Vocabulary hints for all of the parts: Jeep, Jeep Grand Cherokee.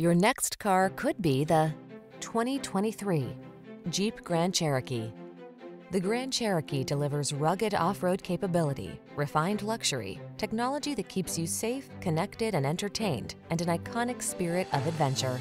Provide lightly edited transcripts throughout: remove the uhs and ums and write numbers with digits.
Your next car could be the 2023 Jeep Grand Cherokee. The Grand Cherokee delivers rugged off-road capability, refined luxury, technology that keeps you safe, connected, and entertained, and an iconic spirit of adventure.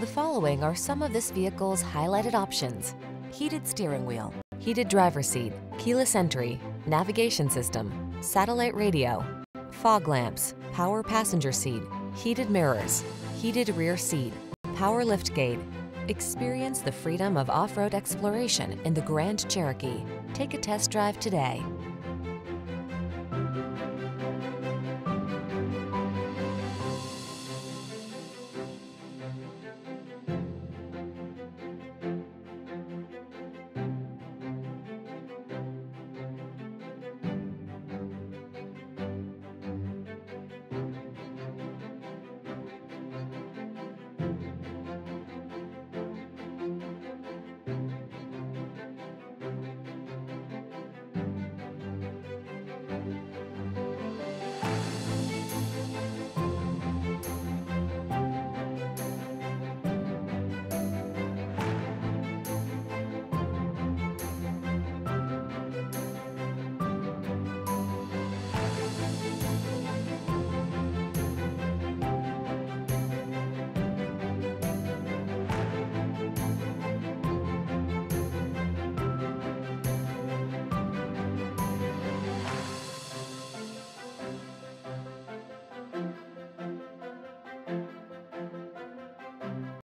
The following are some of this vehicle's highlighted options: heated steering wheel, heated driver's seat, keyless entry, navigation system, satellite radio, fog lamps, power passenger seat, heated mirrors, heated rear seat, power liftgate. Experience the freedom of off-road exploration in the Grand Cherokee. Take a test drive today.